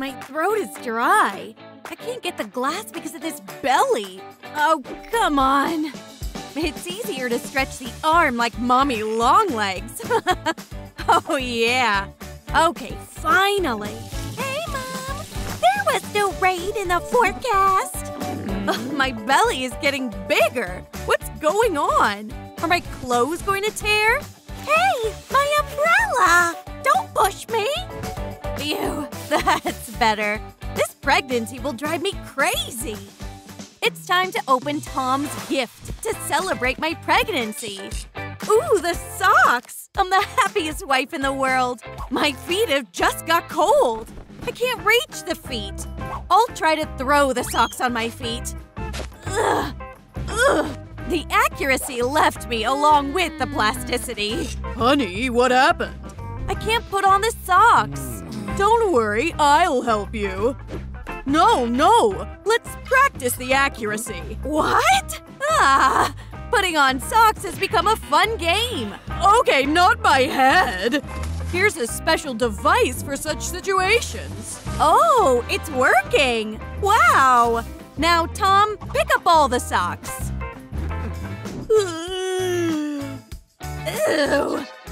my throat is dry. I can't get the glass because of this belly. Oh, come on. It's easier to stretch the arm like Mommy Longlegs. Oh, yeah. Okay, finally. Hey, Mom. There was no rain in the forecast. Ugh, my belly is getting bigger. What's going on? Are my clothes going to tear? Hey, my umbrella. Don't push me. Phew, that's better. This pregnancy will drive me crazy. It's time to open Tom's gift to celebrate my pregnancy. Ooh, the socks! I'm the happiest wife in the world. My feet have just got cold. I can't reach the feet. I'll try to throw the socks on my feet. Ugh. Ugh. The accuracy left me along with the plasticity. Honey, what happened? I can't put on the socks. Don't worry, I'll help you. No! Let's practice the accuracy. What? Ah! Putting on socks has become a fun game. Okay, not my head. Here's a special device for such situations. Oh, it's working. Wow. Now, Tom, pick up all the socks. Ew.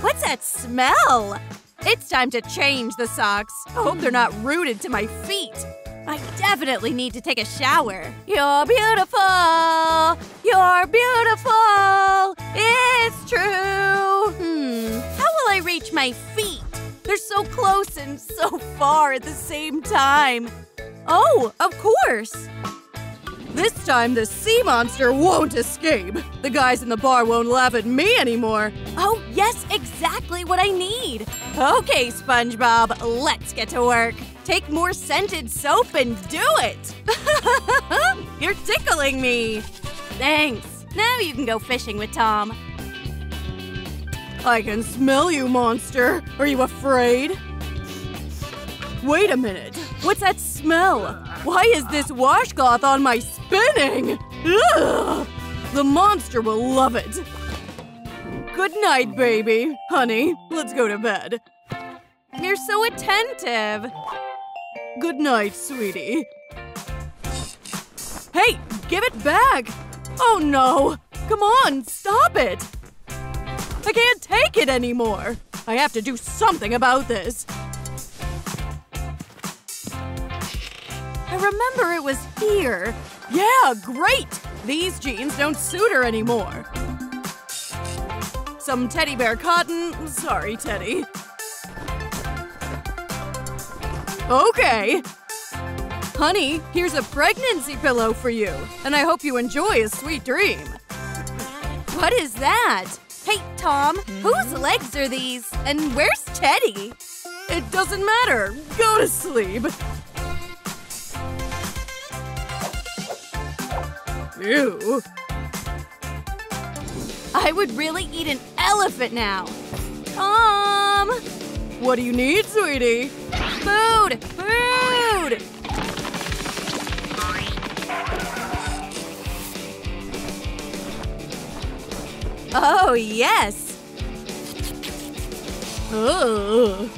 What's that smell? It's time to change the socks. I hope they're not rooted to my feet. I definitely need to take a shower. You're beautiful, it's true. How will I reach my feet? They're so close and so far at the same time. Oh, of course. This time the sea monster won't escape. The guys in the bar won't laugh at me anymore. Oh, yes, exactly what I need. Okay, SpongeBob, let's get to work. Take more scented soap and do it! You're tickling me! Thanks. Now you can go fishing with Tom. I can smell you, monster. Are you afraid? Wait a minute. What's that smell? Why is this washcloth on my spinning? Ugh! The monster will love it. Good night, baby. Honey, let's go to bed. You're so attentive. Good night, sweetie. Hey, give it back! Oh no! Come on, stop it! I can't take it anymore! I have to do something about this. I remember it was here. Yeah, great! These jeans don't suit her anymore. Some teddy bear cotton. Sorry, Teddy. Okay. Honey, here's a pregnancy pillow for you, and I hope you enjoy a sweet dream. What is that? Hey, Tom, whose legs are these? And where's Teddy? It doesn't matter. Go to sleep. Ew. I would really eat an elephant now. Tom! What do you need, sweetie? Food! Food! Oh, yes! Ugh.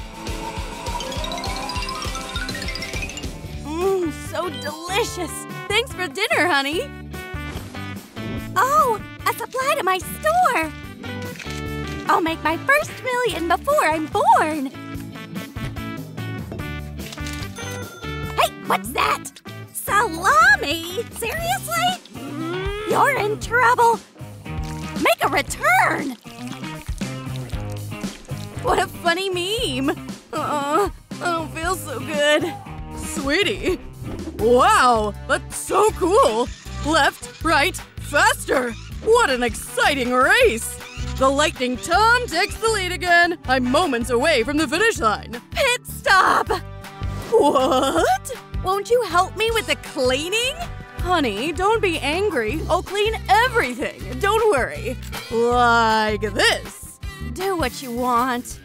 Mmm, so delicious! Thanks for dinner, honey! Oh, a supply to my store! I'll make my first million before I'm born! What's that? Salami? Seriously? You're in trouble. Make a return. What a funny meme. Oh, I don't feel so good. Sweetie. Wow, that's so cool. Left, right, faster. What an exciting race. The lightning Tom takes the lead again. I'm moments away from the finish line. Pit stop. What? Won't you help me with the cleaning? Honey, don't be angry. I'll clean everything. Don't worry. Like this. Do what you want.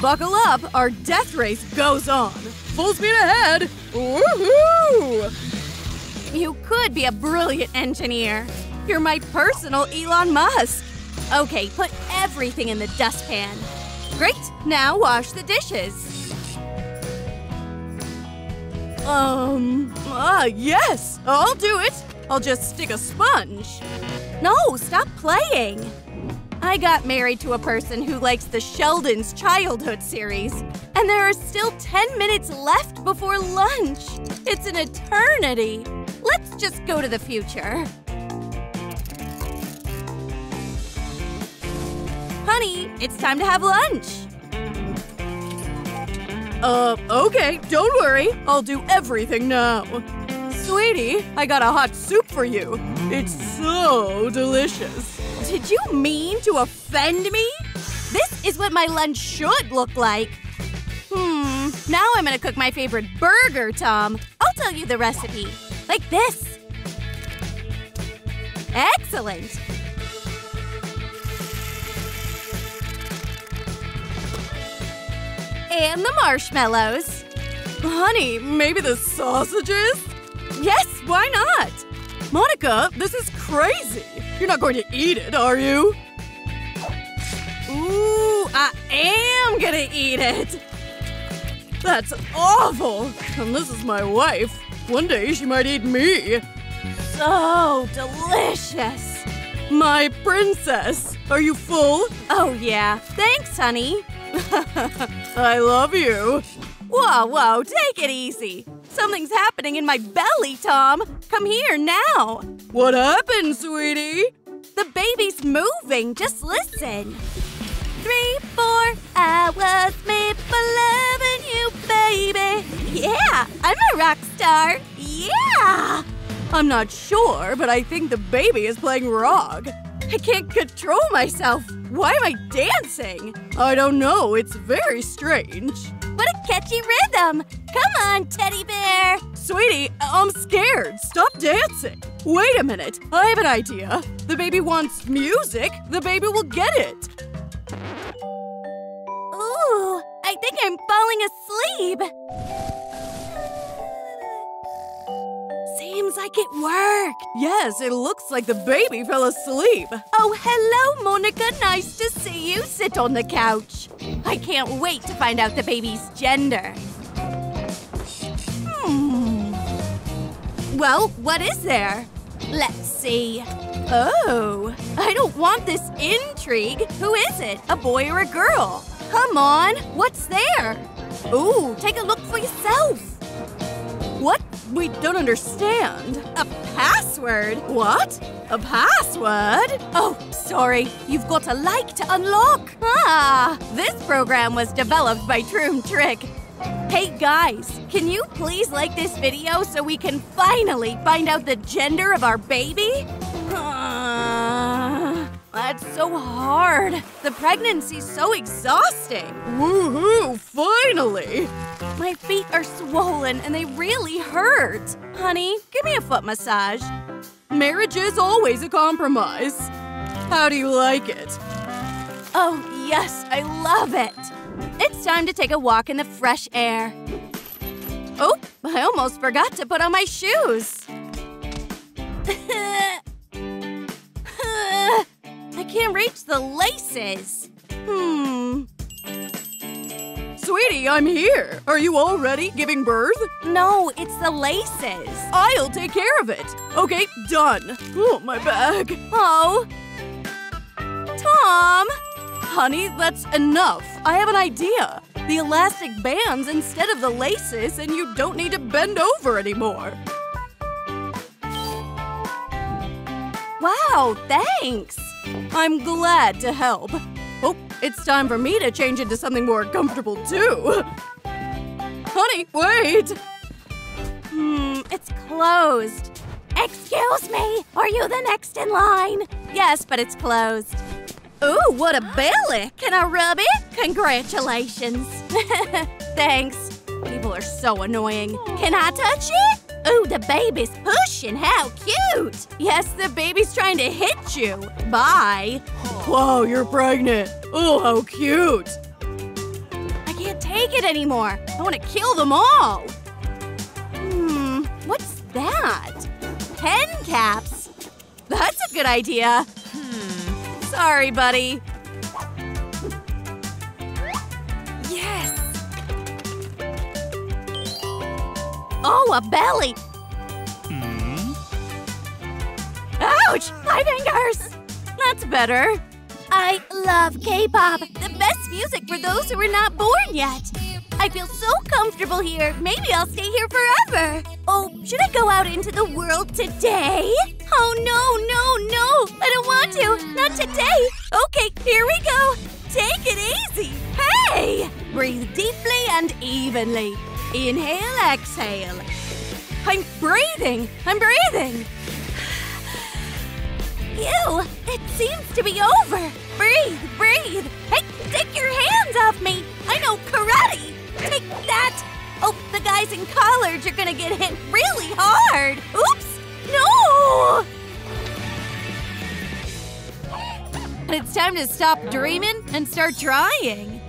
Buckle up. Our death race goes on. Full speed ahead. Woohoo! You could be a brilliant engineer. You're my personal Elon Musk. Okay, put everything in the dustpan. Great. Now wash the dishes. Yes, I'll do it. I'll just stick a sponge. No, stop playing. I got married to a person who likes the Sheldon's childhood series, and there are still 10 minutes left before lunch. It's an eternity. Let's just go to the future. Honey, it's time to have lunch. Okay, don't worry. I'll do everything now. Sweetie, I got a hot soup for you. It's so delicious. Did you mean to offend me? This is what my lunch should look like. Now I'm gonna cook my favorite burger, Tom. I'll tell you the recipe. Like this. Excellent. And the marshmallows. Honey, maybe the sausages? Yes, why not? Monica, this is crazy. You're not going to eat it, are you? Ooh, I am gonna eat it. That's awful. And this is my wife. One day she might eat me. So delicious. My princess. Are you full? Oh, yeah. Thanks, honey. I love you. Whoa, take it easy. Something's happening in my belly, Tom. Come here now. What happened, sweetie? The baby's moving. Just listen. 3, 4 hours made for loving you, baby. Yeah, I'm a rock star. Yeah. I'm not sure, but I think the baby is playing rock. I can't control myself. Why am I dancing? I don't know. It's very strange. What a catchy rhythm. Come on, teddy bear. Sweetie, I'm scared. Stop dancing. Wait a minute. I have an idea. The baby wants music. The baby will get it. Ooh, I think I'm falling asleep. Seems like it worked. Yes, it looks like the baby fell asleep. Oh, hello, Monica. Nice to see you. Sit on the couch. I can't wait to find out the baby's gender. Well, what is there? Let's see. Oh, I don't want this intrigue. Who is it? A boy or a girl? Come on, what's there? Ooh, take a look for yourself. What? We don't understand. A password? What? A password? Oh, sorry. You've got a like to unlock. Ah, this program was developed by Troom Trick. Hey, guys, can you please like this video so we can finally find out the gender of our baby? That's so hard. The pregnancy's so exhausting. Woohoo, finally! My feet are swollen and they really hurt. Honey, give me a foot massage. Marriage is always a compromise. How do you like it? Oh, yes, I love it. It's time to take a walk in the fresh air. Oh, I almost forgot to put on my shoes. I can't reach the laces. Sweetie, I'm here. Are you already giving birth? No, it's the laces. I'll take care of it. Okay, done. Oh, my bag. Oh. Tom! Honey, that's enough. I have an idea. The elastic bands instead of the laces, and you don't need to bend over anymore. Wow, thanks. I'm glad to help. Oh, it's time for me to change into something more comfortable, too. Honey, wait! It's closed. Excuse me, are you the next in line? Yes, but it's closed. Ooh, what a belly! Can I rub it? Congratulations. Thanks. People are so annoying. Can I touch it? Ooh, the baby's pushing. How cute! Yes, the baby's trying to hit you. Bye. Wow, you're pregnant. Oh, how cute. I can't take it anymore. I want to kill them all. What's that? 10 caps. That's a good idea. Sorry, buddy. Yes. Oh, a belly! Ouch! My fingers! That's better. I love K-pop, the best music for those who were not born yet. I feel so comfortable here. Maybe I'll stay here forever. Oh, should I go out into the world today? Oh, no. I don't want to. Not today. Okay, here we go. Take it easy. Hey! Breathe deeply and evenly. Inhale, exhale. I'm breathing. Ew! It seems to be over! Breathe! Hey, take your hands off me! I know karate! Take that! Oh, the guys in college are gonna get hit really hard! Oops! No! But it's time to stop dreaming and start trying!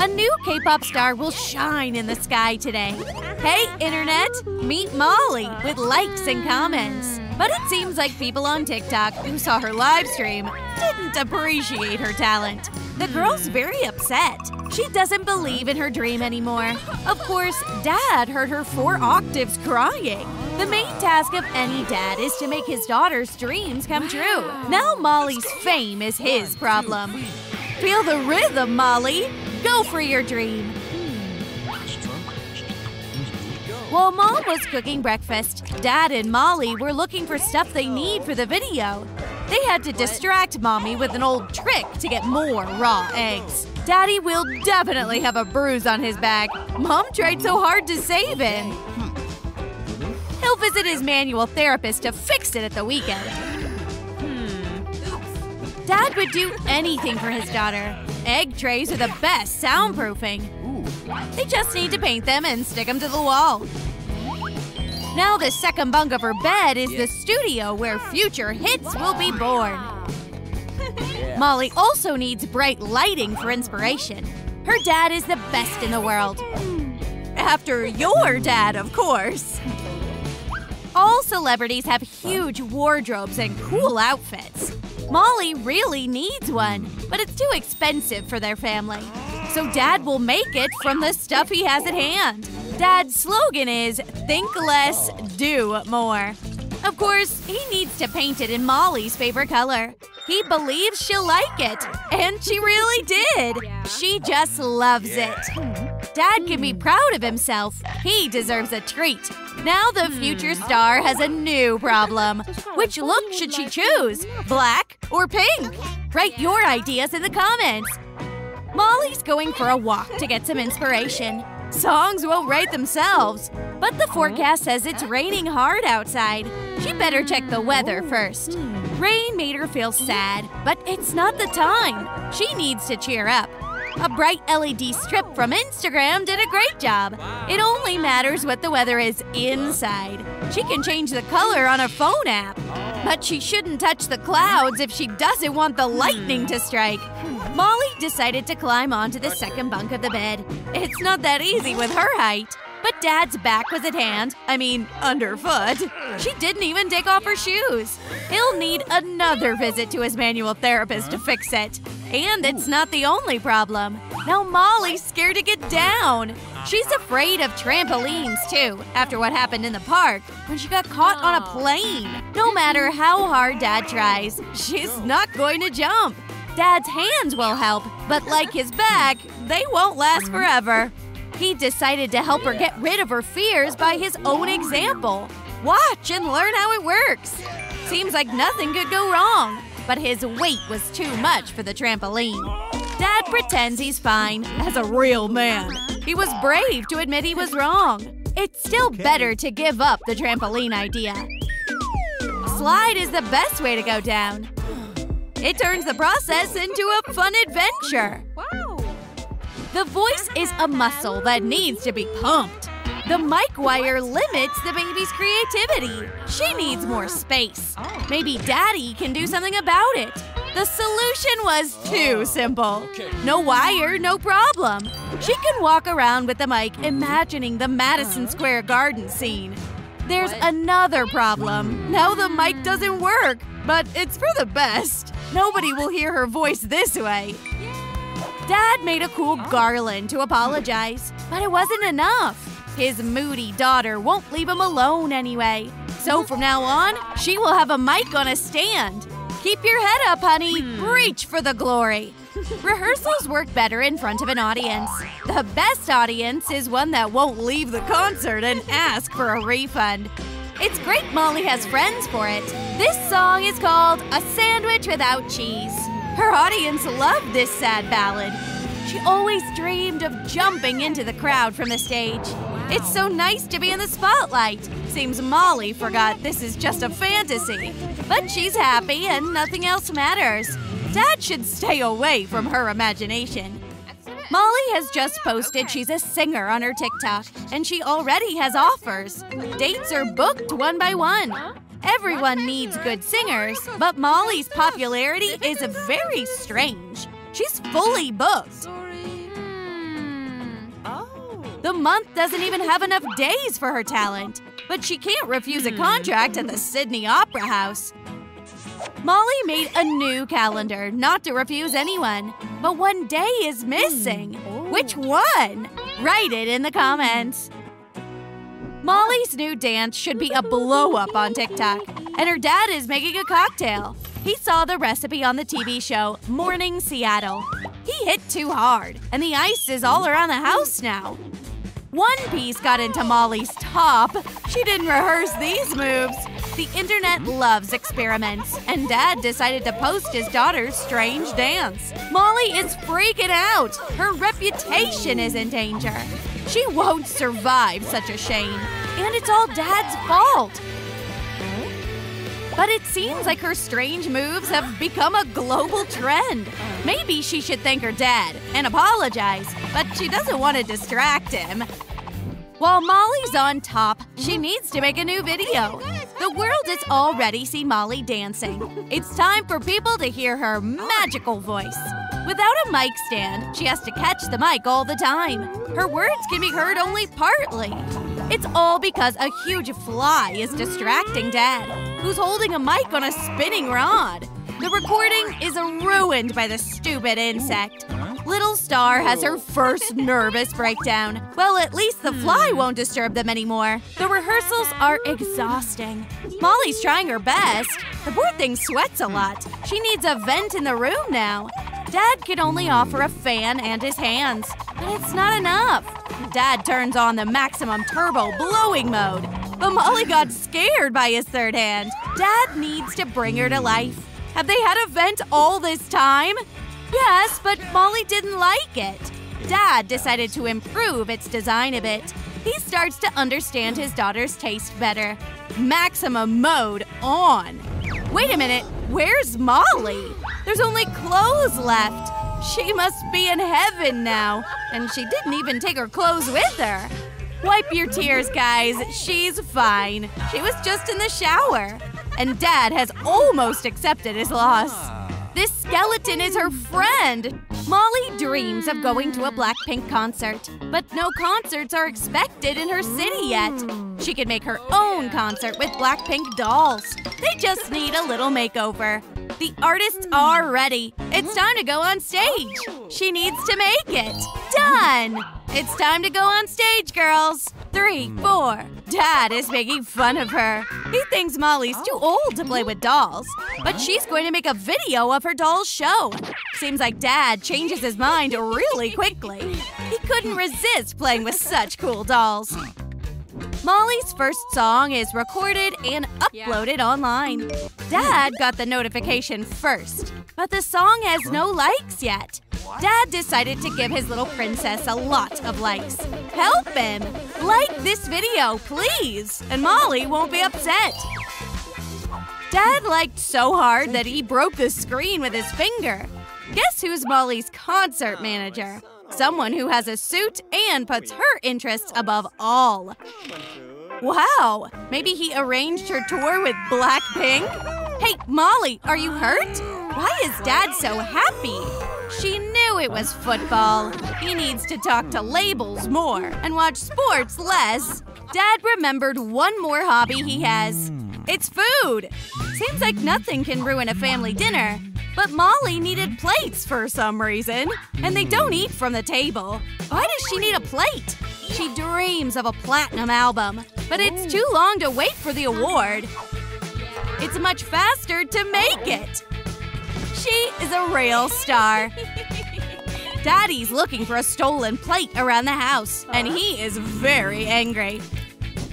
A new K-pop star will shine in the sky today! Hey, Internet! Meet Molly with likes and comments! But it seems like people on TikTok who saw her live stream didn't appreciate her talent. The girl's very upset. She doesn't believe in her dream anymore. Of course, Dad heard her 4 octaves crying. The main task of any dad is to make his daughter's dreams come true. Now Molly's fame is his problem. Feel the rhythm, Molly. Go for your dream. While Mom was cooking breakfast, Dad and Molly were looking for stuff they need for the video. They had to distract Mommy with an old trick to get more raw eggs. Daddy will definitely have a bruise on his back. Mom tried so hard to save him. He'll visit his manual therapist to fix it at the weekend. Dad would do anything for his daughter. Egg trays are the best soundproofing. They just need to paint them and stick them to the wall. Now the second bunk of her bed is the studio where future hits will be born. Molly also needs bright lighting for inspiration. Her dad is the best in the world. After your dad, of course. All celebrities have huge wardrobes and cool outfits. Molly really needs one, but it's too expensive for their family. So Dad will make it from the stuff he has at hand. Dad's slogan is, think less, do more. Of course, he needs to paint it in Molly's favorite color. He believes she'll like it, and she really did. She just loves it. Dad can be proud of himself. He deserves a treat. Now the future star has a new problem. Which look should she choose? Black or pink? Write your ideas in the comments. Molly's going for a walk to get some inspiration. Songs won't write themselves. But the forecast says it's raining hard outside. She better check the weather first. Rain made her feel sad, but it's not the time. She needs to cheer up. A bright LED strip from Instagram did a great job. It only matters what the weather is inside. She can change the color on a phone app. But she shouldn't touch the clouds if she doesn't want the lightning to strike. Molly decided to climb onto the second bunk of the bed. It's not that easy with her height. But Dad's back was at hand. I mean, underfoot. She didn't even take off her shoes. He'll need another visit to his manual therapist to fix it. And it's not the only problem. Now Molly's scared to get down. She's afraid of trampolines, too, after what happened in the park when she got caught on a plane. No matter how hard Dad tries, she's not going to jump. Dad's hands will help, but like his back, they won't last forever. He decided to help her get rid of her fears by his own example. Watch and learn how it works. Seems like nothing could go wrong, but his weight was too much for the trampoline. Dad pretends he's fine as a real man. He was brave to admit he was wrong. It's still better to give up the trampoline idea. Slide is the best way to go down. It turns the process into a fun adventure. Wow. The voice is a muscle that needs to be pumped. The mic wire limits the baby's creativity. She needs more space. Maybe Daddy can do something about it. The solution was too simple. No wire, no problem. She can walk around with the mic imagining the Madison Square Garden scene. There's another problem. Now the mic doesn't work, but it's for the best. Nobody will hear her voice this way. Dad made a cool garland to apologize, but it wasn't enough. His moody daughter won't leave him alone anyway. So from now on, she will have a mic on a stand. Keep your head up, honey. Reach for the glory. Rehearsals work better in front of an audience. The best audience is one that won't leave the concert and ask for a refund. It's great Molly has friends for it. This song is called A Sandwich Without Cheese. Her audience loved this sad ballad. She always dreamed of jumping into the crowd from the stage. It's so nice to be in the spotlight. Seems Molly forgot this is just a fantasy. But she's happy and nothing else matters. Dad should stay away from her imagination. Molly has just posted she's a singer on her TikTok, and she already has offers. Dates are booked one by one. Everyone needs good singers, but Molly's popularity is very strange. She's fully booked. The month doesn't even have enough days for her talent, but she can't refuse a contract at the Sydney Opera House. Molly made a new calendar, not to refuse anyone. But one day is missing. Which one? Write it in the comments. Molly's new dance should be a blow-up on TikTok. And her dad is making a cocktail. He saw the recipe on the TV show Morning Seattle. He hit too hard, and the ice is all around the house now. One piece got into Molly's top. She didn't rehearse these moves. The internet loves experiments, and Dad decided to post his daughter's strange dance. Molly is freaking out. Her reputation is in danger. She won't survive such a shame, and it's all Dad's fault. But it seems like her strange moves have become a global trend. Maybe she should thank her dad and apologize, but she doesn't want to distract him. While Molly's on top, she needs to make a new video. The world has already seen Molly dancing. It's time for people to hear her magical voice. Without a mic stand, she has to catch the mic all the time. Her words can be heard only partly. It's all because a huge fly is distracting Dad, who's holding a mic on a spinning rod. The recording is ruined by the stupid insect. Little Star has her first nervous breakdown. Well, at least the fly won't disturb them anymore. The rehearsals are exhausting. Molly's trying her best. The poor thing sweats a lot. She needs a vent in the room now. Dad can only offer a fan and his hands, but it's not enough. Dad turns on the maximum turbo blowing mode, but Molly got scared by his third hand. Dad needs to bring her to life. Have they had a vent all this time? Yes, but Molly didn't like it. Dad decided to improve its design a bit. He starts to understand his daughter's taste better. Maximum mode on. Wait a minute, where's Molly? There's only clothes left. She must be in heaven now. And she didn't even take her clothes with her. Wipe your tears, guys. She's fine. She was just in the shower. And Dad has almost accepted his loss. This skeleton is her friend. Molly dreams of going to a Blackpink concert, but no concerts are expected in her city yet. She can make her own concert with Blackpink dolls. They just need a little makeover. The artists are ready. It's time to go on stage. She needs to make it. Done! It's time to go on stage, girls. 3, 4. Dad is making fun of her. He thinks Molly's too old to play with dolls. But she's going to make a video of her doll's show. Seems like Dad changes his mind really quickly. He couldn't resist playing with such cool dolls. Molly's first song is recorded and uploaded online. Dad got the notification first, but the song has no likes yet. Dad decided to give his little princess a lot of likes. Help him! Like this video, please, and Molly won't be upset. Dad liked so hard that he broke the screen with his finger. Guess who's Molly's concert manager? Someone who has a suit and puts her interests above all. Wow, maybe he arranged her tour with Blackpink? Hey, Molly, are you hurt? Why is Dad so happy? She knew it was football. He needs to talk to labels more and watch sports less. Dad remembered one more hobby he has. It's food. Seems like nothing can ruin a family dinner. But Molly needed plates for some reason, and they don't eat from the table. Why does she need a plate? She dreams of a platinum album, but it's too long to wait for the award. It's much faster to make it. She is a real star. Daddy's looking for a stolen plate around the house, and he is very angry.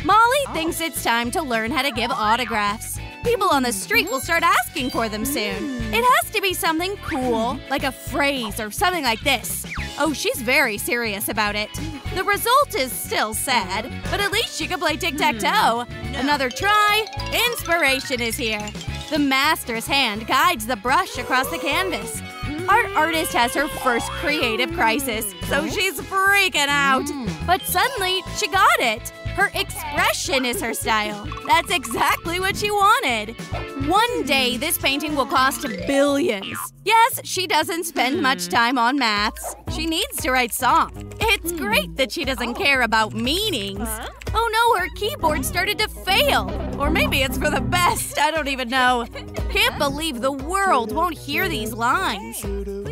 Molly thinks it's time to learn how to give autographs. People on the street will start asking for them soon. It has to be something cool, like a phrase or something like this. Oh, she's very serious about it. The result is still sad, but at least she can play tic-tac-toe. Another try. Inspiration is here. The master's hand guides the brush across the canvas. Our artist has her first creative crisis, so she's freaking out. But suddenly, she got it. Her expression is her style. That's exactly what she wanted. One day, this painting will cost billions. Yes, she doesn't spend much time on maths. She needs to write songs. It's great that she doesn't care about meanings. Oh no, her keyboard started to fail. Or maybe it's for the best. I don't even know. Can't believe the world won't hear these lines.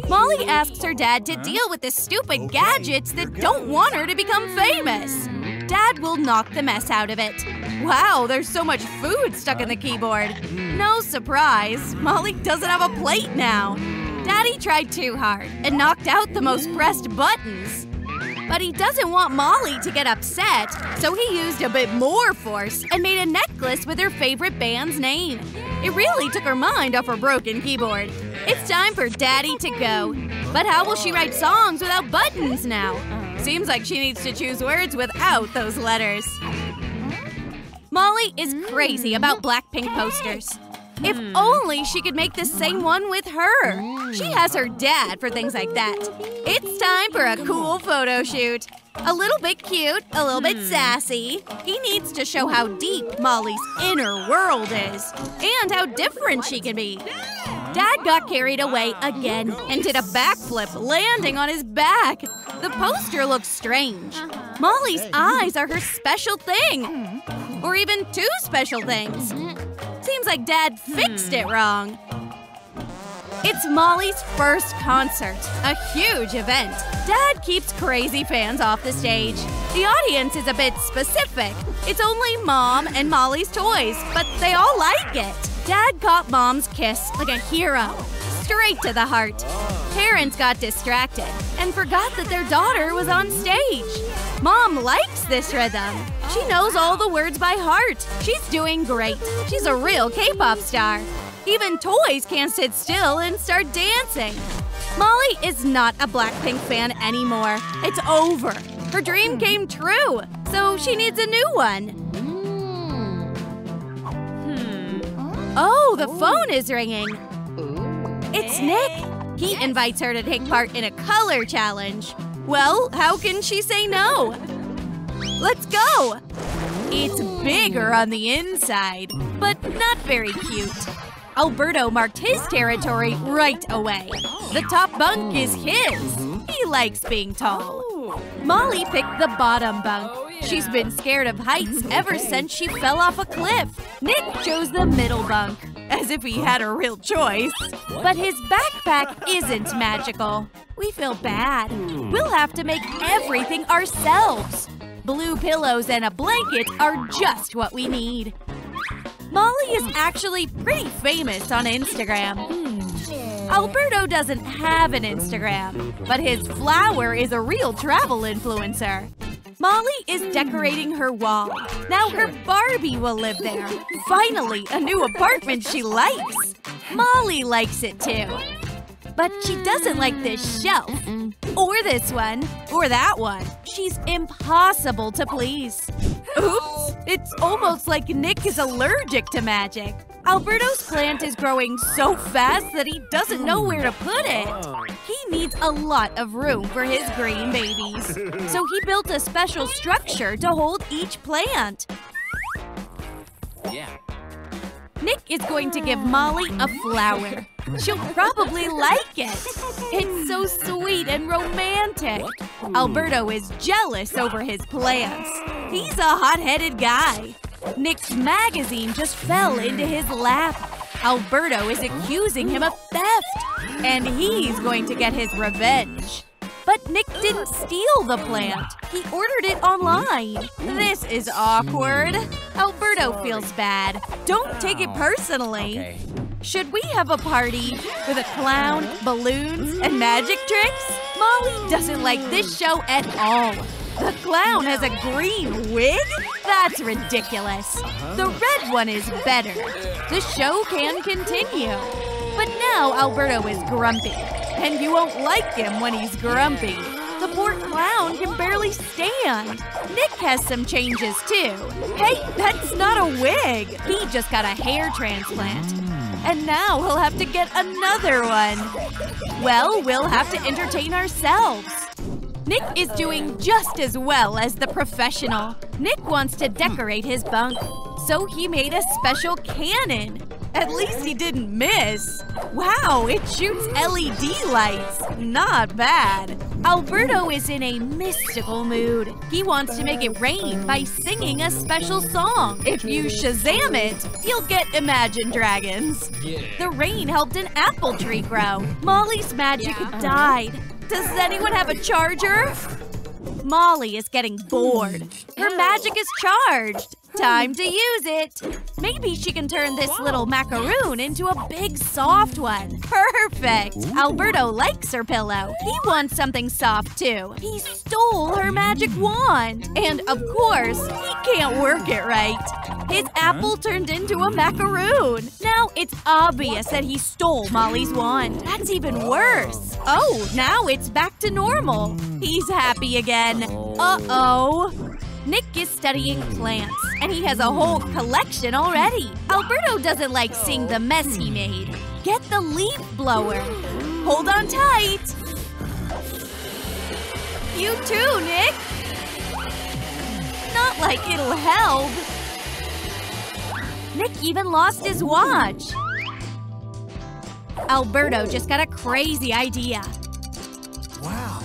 Molly asks her dad to deal with the stupid gadgets that don't want her to become famous. Dad will knock the mess out of it. Wow, there's so much food stuck in the keyboard. No surprise, Molly doesn't have a plate now. Daddy tried too hard and knocked out the most pressed buttons. But he doesn't want Molly to get upset, so he used a bit more force and made a necklace with her favorite band's name. It really took her mind off her broken keyboard. It's time for Daddy to go. But how will she write songs without buttons now? Seems like she needs to choose words without those letters. Molly is crazy about Blackpink posters. If only she could make the same one with her. She has her dad for things like that. It's time for a cool photo shoot. A little bit cute, a little bit sassy. He needs to show how deep Molly's inner world is and how different she can be. Dad got carried away again and did a backflip, landing on his back. The poster looks strange. Molly's eyes are her special thing. Or even two special things. Seems like Dad fixed it wrong. It's Molly's first concert, a huge event. Dad keeps crazy fans off the stage. The audience is a bit specific. It's only Mom and Molly's toys, but they all like it. Dad caught Mom's kiss like a hero, straight to the heart. Parents got distracted and forgot that their daughter was on stage. Mom likes this rhythm. She knows all the words by heart. She's doing great. She's a real K-pop star. Even toys can't sit still and start dancing. Molly is not a Blackpink fan anymore. It's over. Her dream came true, so she needs a new one. Oh, the phone is ringing. It's Nick. He invites her to take part in a color challenge. Well, how can she say no? Let's go. It's bigger on the inside, but not very cute. Alberto marked his territory right away. The top bunk is his. He likes being tall. Molly picked the bottom bunk. She's been scared of heights ever since she fell off a cliff. Nick chose the middle bunk, as if he had a real choice. But his backpack isn't magical. We feel bad. We'll have to make everything ourselves. Blue pillows and a blanket are just what we need. Molly is actually pretty famous on Instagram. Alberto doesn't have an Instagram, but his flower is a real travel influencer. Molly is decorating her wall. Now her Barbie will live there. Finally, a new apartment she likes. Molly likes it too. But she doesn't like this shelf, or this one, or that one. She's impossible to please. Oops, it's almost like Nick is allergic to magic. Alberto's plant is growing so fast that he doesn't know where to put it. He needs a lot of room for his green babies. So he built a special structure to hold each plant. Nick is going to give Molly a flower. She'll probably like it. It's so sweet and romantic. Alberto is jealous over his plants. He's a hot-headed guy. Nick's magazine just fell into his lap. Alberto is accusing him of theft. And he's going to get his revenge. But Nick didn't steal the plant. He ordered it online. This is awkward. Alberto feels bad. Don't take it personally. Okay. Should we have a party with a clown, balloons, and magic tricks? Molly doesn't like this show at all. The clown has a green wig? That's ridiculous. The red one is better. The show can continue. But now Alberto is grumpy. And you won't like him when he's grumpy. The poor clown can barely stand. Nick has some changes too. Hey, that's not a wig. He just got a hair transplant. And now he'll have to get another one. Well, we'll have to entertain ourselves. Nick is doing just as well as the professional. Nick wants to decorate his bunk, so he made a special cannon. At least he didn't miss. Wow, it shoots LED lights. Not bad. Alberto is in a mystical mood. He wants to make it rain by singing a special song. If you Shazam it, you'll get Imagine Dragons. The rain helped an apple tree grow. Molly's magic died. Does anyone have a charger? Molly is getting bored. Her magic is charged. Time to use it. Maybe she can turn this little macaroon into a big soft one. Perfect. Alberto likes her pillow. He wants something soft too. He stole her magic wand. And of course, he can't work it right. His apple turned into a macaroon. Now it's obvious that he stole Molly's wand. That's even worse. Oh, now it's back to normal. He's happy again. Uh-oh. Nick is studying plants, and he has a whole collection already. Alberto doesn't like seeing the mess he made. Get the leaf blower. Hold on tight. You too, Nick. Not like it'll help. Nick even lost his watch. Alberto just got a crazy idea. Wow.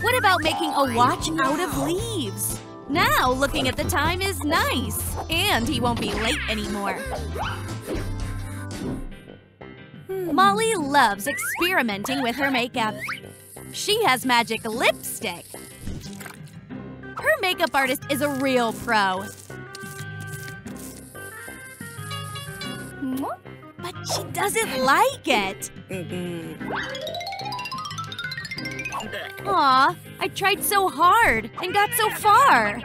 What about making a watch out of leaves? Now looking at the time is nice, and he won't be late anymore. Molly loves experimenting with her makeup. She has magic lipstick. Her makeup artist is a real pro. But she doesn't like it. Aw, I tried so hard and got so far.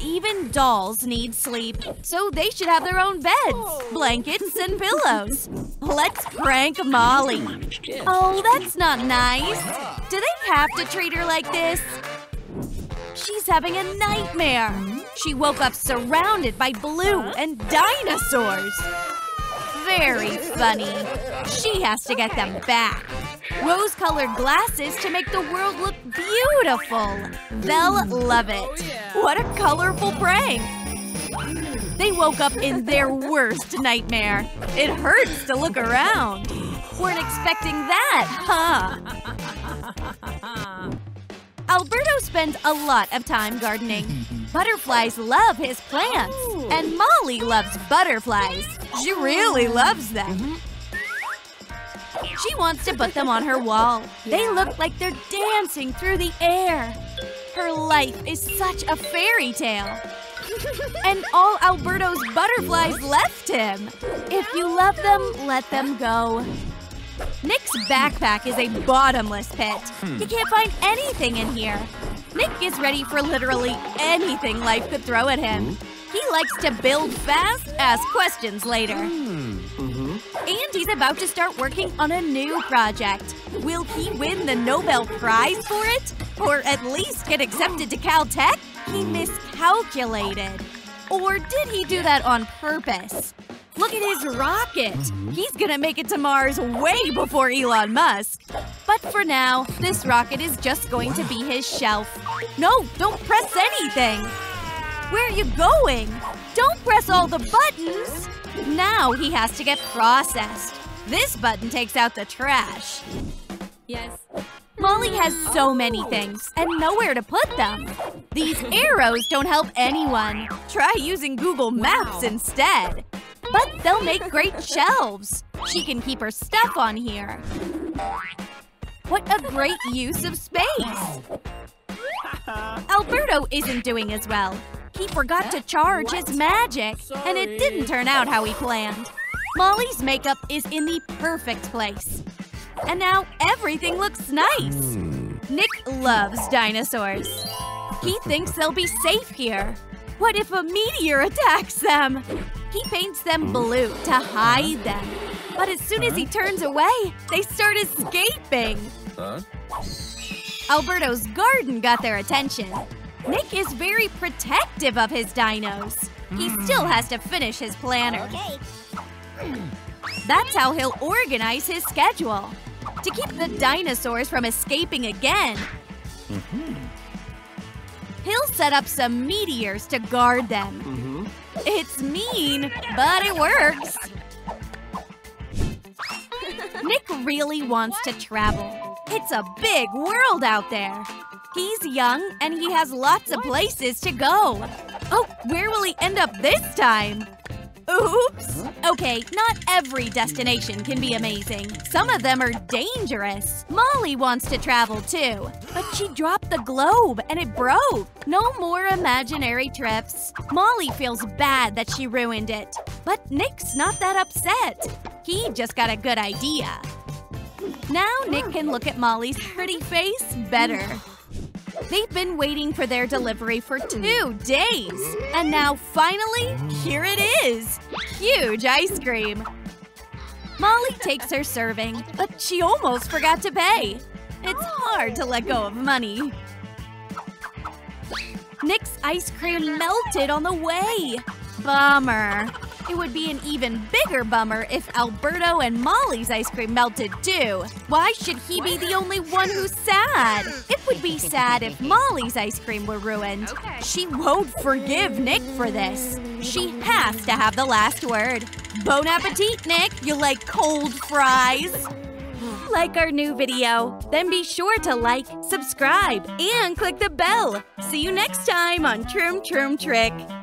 Even dolls need sleep, so they should have their own beds, blankets, and pillows. Let's prank Molly. Oh, that's not nice. Do they have to treat her like this? She's having a nightmare. She woke up surrounded by balloons and dinosaurs. Very funny. She has to get them back. Rose-colored glasses to make the world look beautiful. They'll love it. What a colorful prank. They woke up in their worst nightmare. It hurts to look around. Weren't expecting that, huh? Alberto spends a lot of time gardening. Butterflies love his plants. And Molly loves butterflies. She really loves them. She wants to put them on her wall. They look like they're dancing through the air. Her life is such a fairy tale. And all Alberto's butterflies left him. If you love them, let them go. Nick's backpack is a bottomless pit. You can't find anything in here. Nick is ready for literally anything life could throw at him. He likes to build fast, ask questions later. And he's about to start working on a new project. Will he win the Nobel Prize for it? Or at least get accepted to Caltech? He miscalculated. Or did he do that on purpose? Look at his rocket. He's gonna make it to Mars way before Elon Musk. But for now, this rocket is just going to be his shelf. No, don't press anything. Where are you going? Don't press all the buttons. Now he has to get processed. This button takes out the trash. Yes. Molly has so many things and nowhere to put them. These arrows don't help anyone. Try using Google Maps instead. But they'll make great shelves. She can keep her stuff on here. What a great use of space! Alberto isn't doing as well. He forgot to charge his magic, and it didn't turn out how he planned. Molly's makeup is in the perfect place. And now everything looks nice! Nick loves dinosaurs. He thinks they'll be safe here. What if a meteor attacks them? He paints them blue to hide them. But as soon as he turns away, they start escaping! Alberto's garden got their attention. Nick is very protective of his dinos. He still has to finish his planner. That's how he'll organize his schedule. To keep the dinosaurs from escaping again, he'll set up some meteors to guard them. It's mean, but it works! Nick really wants to travel. It's a big world out there. He's young and he has lots of places to go. Oh, where will he end up this time? Oops! Okay, not every destination can be amazing. Some of them are dangerous. Molly wants to travel too, but she dropped the globe and it broke. No more imaginary trips. Molly feels bad that she ruined it. But Nick's not that upset. He just got a good idea. Now Nick can look at Molly's pretty face better. They've been waiting for their delivery for 2 days! And now finally, here it is! Huge ice cream! Molly takes her serving, but she almost forgot to pay! It's hard to let go of money. Nick's ice cream melted on the way! Bummer! It would be an even bigger bummer if Alberto and Molly's ice cream melted too. Why should he be the only one who's sad? It would be sad if Molly's ice cream were ruined. Okay. She won't forgive Nick for this. She has to have the last word. Bon appetit, Nick! You like cold fries? Like our new video? Then be sure to like, subscribe, and click the bell. See you next time on Troom Troom Trick.